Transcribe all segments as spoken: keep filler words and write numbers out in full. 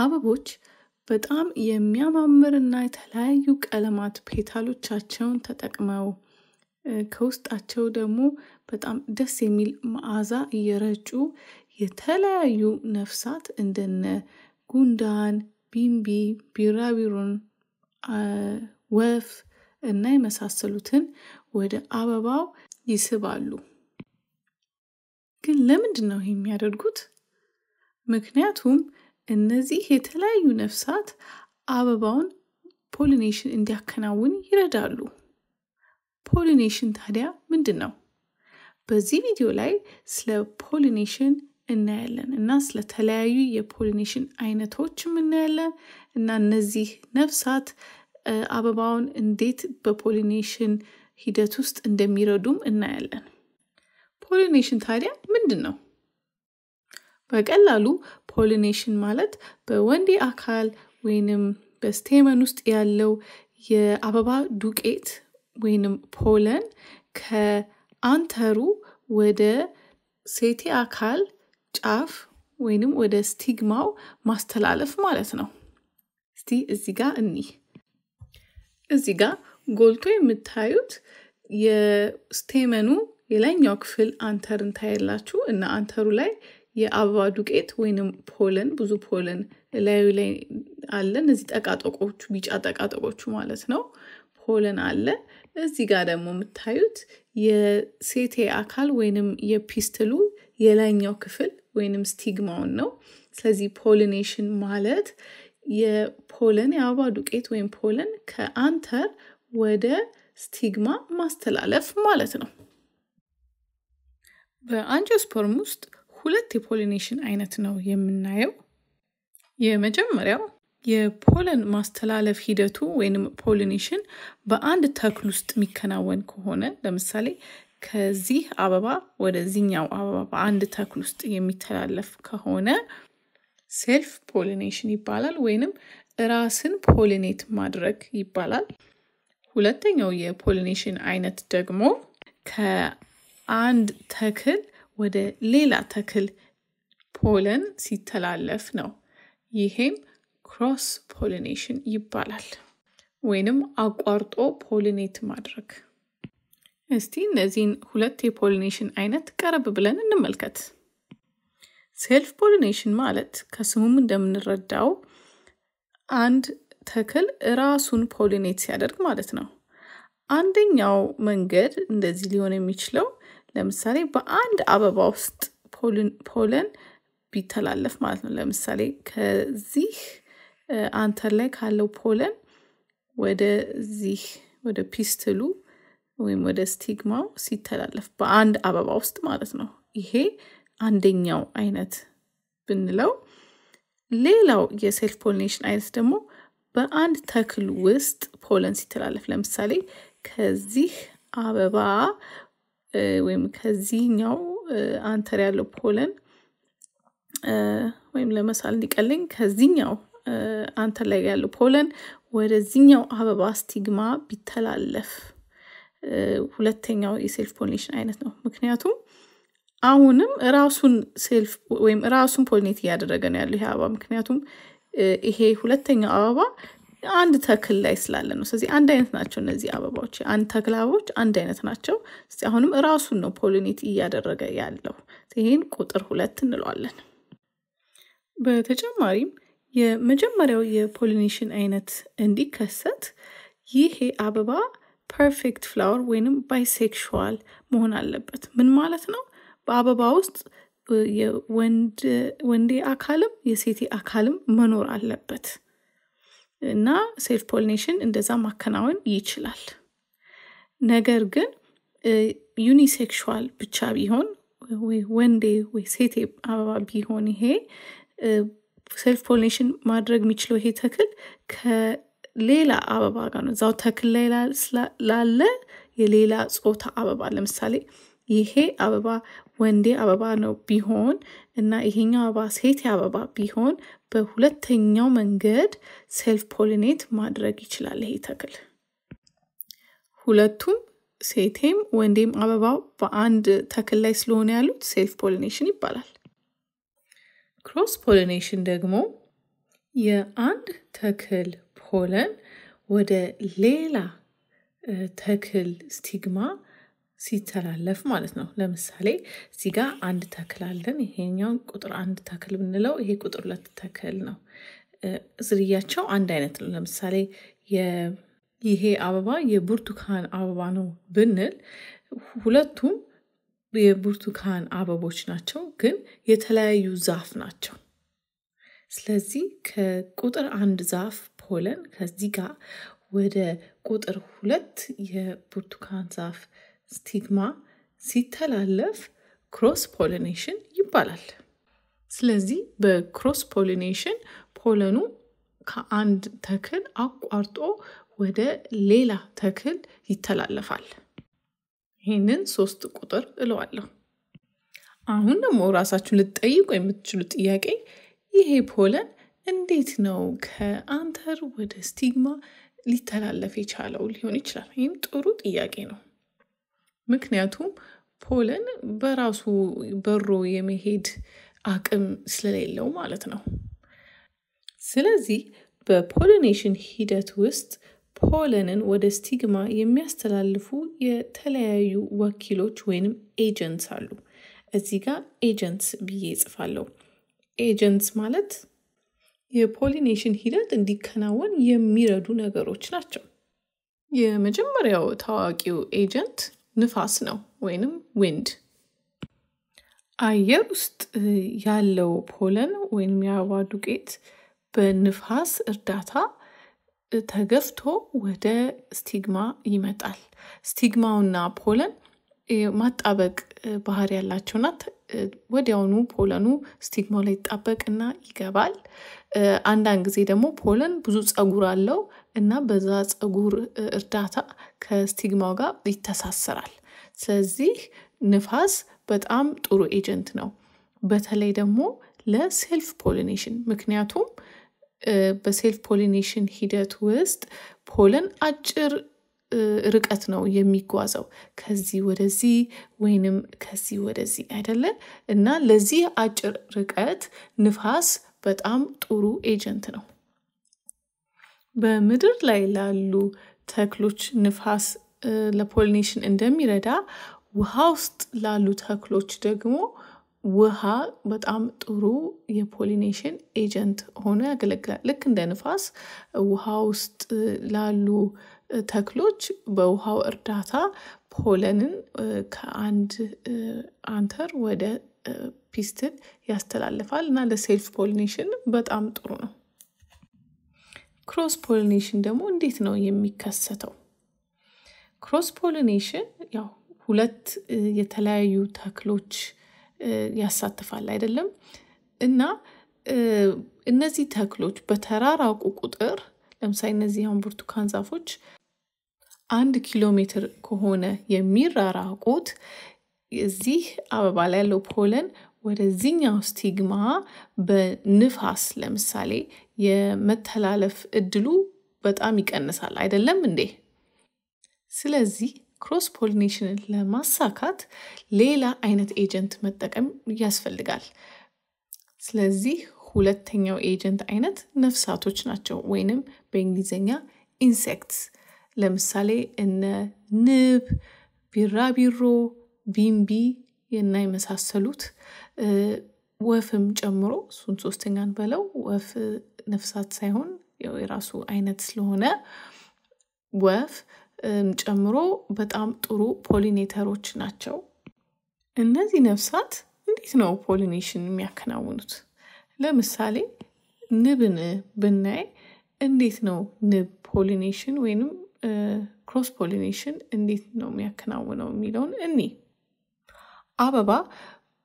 አበቦች በጣም የሚያማምሩና የተለያዩ ቀለማት ፔታሎቻቸውን ተጠቅመው ከውስጣቸው ደግሞ በጣም ደስ የሚል መዓዛ እየረጩ የተለያዩ ነፍሳት እንደነ ጉንዳን ቢምቢ ቢራቢሮን ወፍ እና የመሳሰሉትን ወደ አበባው ይስባሉ። ግን ለምንድን ነው የሚያደርጉት? ምክንያቱም እነዚህ የተለያዩ ነፍሳት አበባውን ፖሊኔሽን እንዲያከናውን ይረዳሉ። ፖሊኔሽን ታዲያ ምንድን ነው? በዚህ ቪዲዮ ላይ ስለ ፖሊኔሽን እናያለን እና ስለ ተለያዩ የፖሊኔሽን አይነቶችም እናያለን እና እነዚህ ነፍሳት አበባውን እንዴት በፖሊኔሽን ሂደት ውስጥ እንደሚረዱም እናያለን። ፖሊኔሽን ታዲያ ምንድን ነው? በቀላሉ ፖሊኔሽን ማለት በወንዴ አካል ወይንም በስቴመን ውስጥ ያለው የአበባ ዱቄት ወይንም ፖለን ከአንተሩ ወደ ሴቴ አካል ጫፍ ወይንም ወደ ስቲግማው ማስተላለፍ ማለት ነው። እስቲ እዚህ ጋር እንኒ እዚህ ጋር ጎልቶ የምታዩት የስቴመኑ የላይኛው ክፍል አንተርን ታያላችሁ እና አንተሩ ላይ የአበባ ዱቄት ወይንም ፖለን ብዙ ፖለን ላዩ ላይ አለ። እነዚህ ጠቃጠቆቹ ቢጫ ጠቃጠቆቹ ማለት ነው ፖለን አለ። እዚህ ጋር ደግሞ የምታዩት የሴቴ አካል ወይንም የፒስትሉ የላይኛው ክፍል ወይንም ስቲግማውን ነው። ስለዚህ ፖሊኔሽን ማለት የፖለን የአበባ ዱቄት ወይንም ፖለን ከአንተር ወደ ስቲግማ ማስተላለፍ ማለት ነው። በአንጂኦስፐርም ውስጥ ሁለት የፖሊኔሽን አይነት ነው የምናየው። የመጀመሪያው የፖለን ማስተላለፍ ሂደቱ ወይንም ፖሊኔሽን በአንድ ተክል ውስጥ የሚከናወን ከሆነ ለምሳሌ ከዚህ አበባ ወደዚህኛው አበባ በአንድ ተክል ውስጥ የሚተላለፍ ከሆነ ሴልፍ ፖሊኔሽን ይባላል ወይንም ራስን ፖሊኔት ማድረግ ይባላል። ሁለተኛው የፖሊኔሽን አይነት ደግሞ ከአንድ ተክል ወደ ሌላ ተክል ፖለን ሲተላለፍ ነው። ይሄም ክሮስ ፖሊኔሽን ይባላል ወይንም አቋርጦ ፖሊኔት ማድረግ። እስቲ እነዚህን ሁለት የፖሊኔሽን አይነት ቀረብ ብለን እንመልከት። ሴልፍ ፖሊኔሽን ማለት ከስሙም እንደምንረዳው አንድ ተክል ራሱን ፖሊኔት ሲያደርግ ማለት ነው። አንደኛው መንገድ እንደዚህ ሊሆን የሚችለው ለምሳሌ በአንድ አበባ ውስጥ ፖለን ቢተላለፍ ማለት ነው። ለምሳሌ ከዚህ አንተር ላይ ካለው ፖለን ወደዚህ ወደ ፒስትሉ ወይም ወደ ስቲግማው ሲተላለፍ በአንድ አበባ ውስጥ ማለት ነው። ይሄ አንደኛው አይነት ብንለው፣ ሌላው የሴልፍ ፖሊኔሽን አይነት ደግሞ በአንድ ተክል ውስጥ ፖለን ሲተላለፍ ለምሳሌ ከዚህ አበባ ወይም ከዚህኛው አንተር ያለው ፖለን ወይም ለምሳሌ እንዲቀለኝ ከዚህኛው አንተር ላይ ያለው ፖለን ወደዚህኛው አበባ ስቲግማ ቢተላለፍ ሁለተኛው የሴልፍ ፖሊኔሽን አይነት ነው። ምክንያቱም አሁንም ራሱን ሴልፍ ወይም ራሱን ፖሊኔት ያደረገ ነው ያለው ይሄ አበባ። ምክንያቱም ይሄ ሁለተኛው አበባ አንድ ተክል ላይ ስላለ ነው። ስለዚህ አንድ አይነት ናቸው እነዚህ አበባዎች፣ አንድ ተክል አበባዎች አንድ አይነት ናቸው። ስለዚህ አሁንም ራሱን ነው ፖሊኔት እያደረገ ያለው። ይሄን ቁጥር ሁለት እንለዋለን። በተጨማሪም የመጀመሪያው የፖሊኔሽን አይነት እንዲከሰት ይሄ አበባ ፐርፌክት ፍላወር ወይንም ባይሴክሹዋል መሆን አለበት። ምን ማለት ነው? በአበባ ውስጥ የወንድ ወንዴ አካልም የሴቴ አካልም መኖር አለበት እና ሴልፍ ፖሊኔሽን እንደዛ ማከናወን ይችላል። ነገር ግን ዩኒሴክሹዋል ብቻ ቢሆን ወይ ወንዴ ወይ ሴቴ አበባ ቢሆን ይሄ ሴልፍ ፖሊኔሽን ማድረግ የሚችለው ይሄ ተክል ከሌላ አበባ ጋር ነው። እዛው ተክል ላይ ላለ የሌላ ጾታ አበባ ለምሳሌ ይሄ አበባ ወንዴ አበባ ነው ቢሆን እና ይሄኛው አበባ ሴቴ አበባ ቢሆን በሁለተኛው መንገድ ሴልፍ ፖሊኔት ማድረግ ይችላል ይሄ ተክል። ሁለቱም ሴቴም ወንዴም አበባው በአንድ ተክል ላይ ስለሆነ ያሉት ሴልፍ ፖሊኔሽን ይባላል። ክሮስ ፖሊኔሽን ደግሞ የአንድ ተክል ፖለን ወደ ሌላ ተክል ስቲግማ ሲተላለፍ ማለት ነው። ለምሳሌ እዚህ ጋር አንድ ተክል አለን። ይሄኛው ቁጥር አንድ ተክል ብንለው ይሄ ቁጥር ሁለት ተክል ነው። ዝርያቸው አንድ አይነት ነው። ለምሳሌ ይሄ አበባ የብርቱካን አበባ ነው ብንል ሁለቱም የብርቱካን አበቦች ናቸው ግን የተለያዩ ዛፍ ናቸው። ስለዚህ ከቁጥር አንድ ዛፍ ፖለን ከዚህ ጋር ወደ ቁጥር ሁለት የብርቱካን ዛፍ ስቲግማ ሲተላለፍ ክሮስ ፖሊኔሽን ይባላል። ስለዚህ በክሮስ ፖሊኔሽን ፖለኑ ከአንድ ተክል አቋርጦ ወደ ሌላ ተክል ይተላለፋል። ይሄንን ሶስት ቁጥር እለዋለሁ። አሁን ደግሞ ራሳችሁን ልትጠይቁ የምትችሉ ጥያቄ ይሄ ፖለን እንዴት ነው ከአንተር ወደ ስቲግማ ሊተላለፍ የቻለው ሊሆን ይችላል? ይሄም ጥሩ ጥያቄ ነው። ምክንያቱም ፖለን በራሱ በሮ የመሄድ አቅም ስለሌለው ማለት ነው። ስለዚህ በፖሊኔሽን ሂደት ውስጥ ፖለንን ወደ ስቲግማ የሚያስተላልፉ የተለያዩ ወኪሎች ወይንም ኤጀንትስ አሉ። እዚህ ጋር ኤጀንትስ ብዬ ጽፋለሁ። ኤጀንትስ ማለት የፖሊኔሽን ሂደት እንዲከናወን የሚረዱ ነገሮች ናቸው። የመጀመሪያው ታዋቂው ኤጀንት ንፋስ ነው ወይንም ዊንድ። አየር ውስጥ ያለው ፖለን ወይንም የአበባ ዱቄት በንፋስ እርዳታ ተገፍቶ ወደ ስቲግማ ይመጣል። ስቲግማውና ፖለን ማጣበቅ ባህሪ ያላቸውና ወዲያውኑ ፖለኑ ስቲግማው ላይ ይጣበቅና ይገባል። አንዳንድ ጊዜ ደግሞ ፖለን ብዙ ጸጉር አለው እና በዛ ጸጉር እርዳታ ከስቲግማው ጋር ይተሳሰራል። ስለዚህ ንፋስ በጣም ጥሩ ኤጀንት ነው፣ በተለይ ደግሞ ለሴልፍ ፖሊኔሽን። ምክንያቱም በሴልፍ ፖሊኔሽን ሂደት ውስጥ ፖለን አጭር ርቀት ነው የሚጓዘው፣ ከዚህ ወደዚህ ወይንም ከዚህ ወደዚህ አይደለ? እና ለዚህ አጭር ርቀት ንፋስ በጣም ጥሩ ኤጀንት ነው። በምድር ላይ ላሉ ተክሎች ንፋስ ለፖሊኔሽን እንደሚረዳ ውሃ ውስጥ ላሉ ተክሎች ደግሞ ውሃ በጣም ጥሩ የፖሊኔሽን ኤጀንት ሆኖ ያገለግላል። ልክ እንደ ንፋስ ውሃ ውስጥ ላሉ ተክሎች በውሃው እርዳታ ፖለንን ከአንድ አንተር ወደ ፒስትል ያስተላልፋል እና ለሴልፍ ፖሊኔሽን በጣም ጥሩ ነው። ክሮስ ፖሊኔሽን ደግሞ እንዴት ነው የሚከሰተው? ክሮስ ፖሊኔሽን ያው ሁለት የተለያዩ ተክሎች ያሳትፋል አይደለም? እና እነዚህ ተክሎች በተራራቁ ቁጥር ለምሳሌ እነዚህ አሁን ብርቱካን ዛፎች አንድ ኪሎ ሜትር ከሆነ የሚራራቁት እዚህ አበባ ላይ ያለው ፖለን ወደዚህኛው ስቲግማ በንፋስ ለምሳሌ የመተላለፍ እድሉ በጣም ይቀንሳል አይደለም እንዴ? ስለዚህ ክሮስ ፖሊኔሽንን ለማሳካት ሌላ አይነት ኤጀንት መጠቀም ያስፈልጋል። ስለዚህ ሁለተኛው ኤጀንት አይነት ነፍሳቶች ናቸው ወይንም በእንግሊዘኛ ኢንሴክትስ። ለምሳሌ እነ ንብ፣ ቢራቢሮ፣ ቢምቢ እና የመሳሰሉት ወፍም ጨምሮ እሱን ሶስተኛን በለው ወፍ ነፍሳት ሳይሆን የራሱ አይነት ስለሆነ ወፍ ጨምሮ በጣም ጥሩ ፖሊኔተሮች ናቸው። እነዚህ ነፍሳት እንዴት ነው ፖሊኔሽን የሚያከናውኑት? ለምሳሌ ንብን ብናይ እንዴት ነው ንብ ፖሊኔሽን ወይንም ክሮስ ፖሊኔሽን እንዴት ነው የሚያከናውነው የሚለውን እኔ አበባ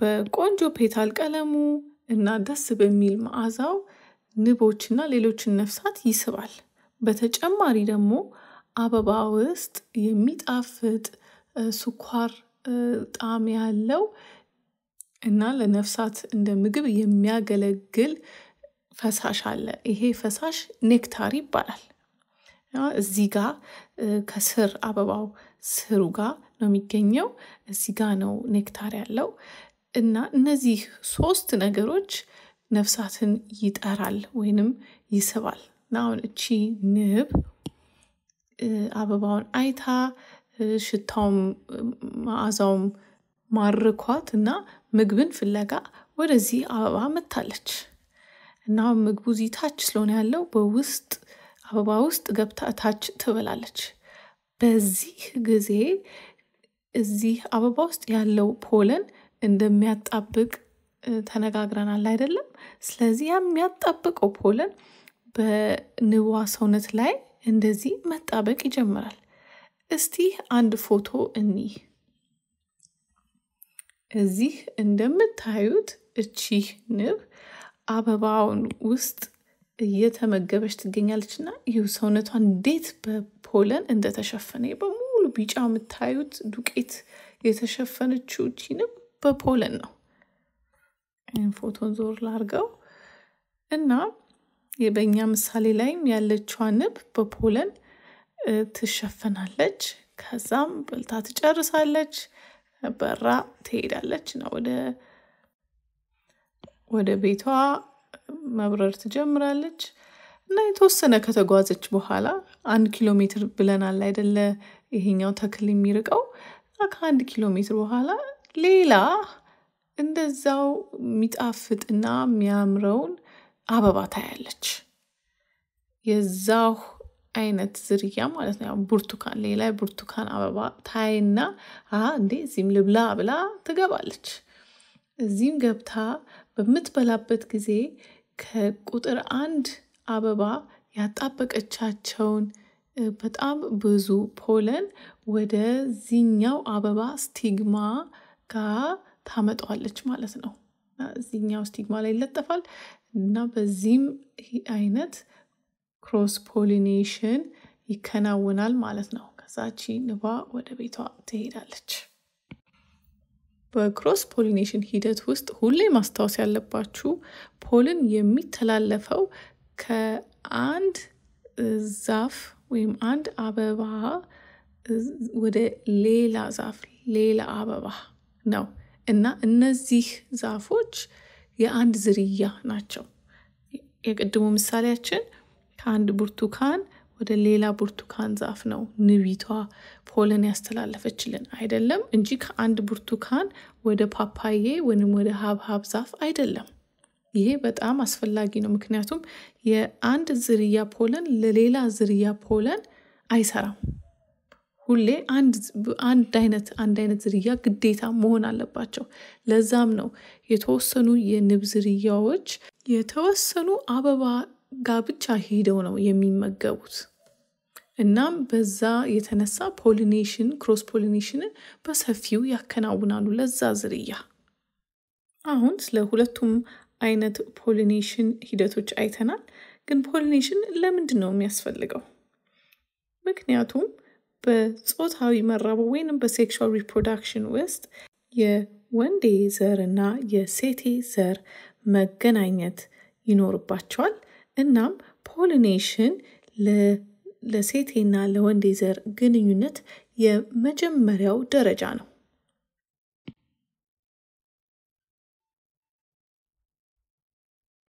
በቆንጆ ፔታል ቀለሙ እና ደስ በሚል መዓዛው ንቦችና ሌሎችን ነፍሳት ይስባል። በተጨማሪ ደግሞ አበባ ውስጥ የሚጣፍጥ ስኳር ጣዕም ያለው እና ለነፍሳት እንደ ምግብ የሚያገለግል ፈሳሽ አለ። ይሄ ፈሳሽ ኔክታር ይባላል። እዚህ ጋር ከስር አበባው ስሩ ጋር ነው የሚገኘው። እዚህ ጋር ነው ኔክታር ያለው እና እነዚህ ሶስት ነገሮች ነፍሳትን ይጠራል ወይንም ይስባል። ናውን እቺ ንብ አበባውን አይታ ሽታውም ማዛውም ማርኳትና ምግብን ፍለጋ ወደዚህ አበባ መጣለች። እና ምግቡ ዚታች ስለሆነ ያለው በውስጥ አበባ ውስጥ ገብታ ታች ትበላለች። በዚህ ጊዜ እዚህ አበባ ውስጥ ያለው ፖለን እንደሚያጣብቅ ተነጋግረናል አይደለም? ስለዚህ የሚያጣብቀው ፖለን በንቧ ሰውነት ላይ እንደዚህ መጣበቅ ይጀምራል። እስቲ አንድ ፎቶ እንኒ። እዚህ እንደምታዩት እቺ ንብ አበባውን ውስጥ እየተመገበች ትገኛለችና ይው ሰውነቷ እንዴት በፖለን እንደተሸፈነ በሙሉ ቢጫ የምታዩት ዱቄት የተሸፈነችው እቺ ንብ በፖለን ነው። ይህን ፎቶን ዞር ላድርገው እና የበኛ ምሳሌ ላይም ያለችው ንብ በፖለን ትሸፈናለች። ከዛም በልታ ትጨርሳለች። በራ ትሄዳለች እና ወደ ወደ ቤቷ መብረር ትጀምራለች። እና የተወሰነ ከተጓዘች በኋላ አንድ ኪሎ ሜትር ብለናል አይደለ? ይሄኛው ተክል የሚርቀው ከአንድ ኪሎ ሜትር በኋላ ሌላ እንደዛው የሚጣፍጥና የሚያምረውን አበባ ታያለች። የዛው አይነት ዝርያ ማለት ነው ብርቱካን ሌላ ብርቱካን አበባ ታይና አ እንዴ ዚም ልብላ ብላ ተገባለች። እዚህም ገብታ በመትበላበት ጊዜ ከቁጥር አንድ አበባ ያጣበቀቻቸውን በጣም ብዙ ፖለን ወደዚህኛው አበባ ስቲግማ ጋር ታመጣለች ማለት ነው። እዚህኛው ስቲግማ ላይ ይለጠፋል እና በዚህም አይነት ክሮስ ፖሊኔሽን ይከናወናል ማለት ነው። ከዛቺ ንባ ወደ ቤቷ ትሄዳለች። በክሮስ ፖሊኔሽን ሂደት ውስጥ ሁሌ ማስታወስ ያለባችሁ ፖልን የሚተላለፈው ከአንድ ዛፍ ወይም አንድ አበባ ወደ ሌላ ዛፍ ሌላ አበባ ነው እና እነዚህ ዛፎች የአንድ ዝርያ ናቸው። የቅድሙ ምሳሌያችን ከአንድ ብርቱካን ወደ ሌላ ብርቱካን ዛፍ ነው ንቢቷ ፖለን ያስተላለፈችልን አይደለም እንጂ ከአንድ ብርቱካን ወደ ፓፓዬ ወይንም ወደ ሀብሀብ ዛፍ አይደለም። ይሄ በጣም አስፈላጊ ነው ምክንያቱም የአንድ ዝርያ ፖለን ለሌላ ዝርያ ፖለን አይሰራም። ሁሌ አንድ አንድ አይነት አንድ አይነት ዝርያ ግዴታ መሆን አለባቸው። ለዛም ነው የተወሰኑ የንብ ዝርያዎች የተወሰኑ አበባ ጋር ብቻ ሄደው ነው የሚመገቡት። እናም በዛ የተነሳ ፖሊኔሽን ክሮስ ፖሊኔሽን በሰፊው ያከናውናሉ ለዛ ዝርያ። አሁን ስለ ሁለቱም አይነት ፖሊኔሽን ሂደቶች አይተናል። ግን ፖሊኔሽን ለምንድን ነው የሚያስፈልገው? ምክንያቱም በጾታዊ መራባብ ወይንም በሴክሹዋል ሪፕሮዳክሽን ውስጥ የወንዴ ዘርና የሴቴ ዘር መገናኘት ይኖርባቸዋል። እናም ፖሊኔሽን ለሴቴና ለወንዴ ዘር ግንኙነት የመጀመሪያው ደረጃ ነው።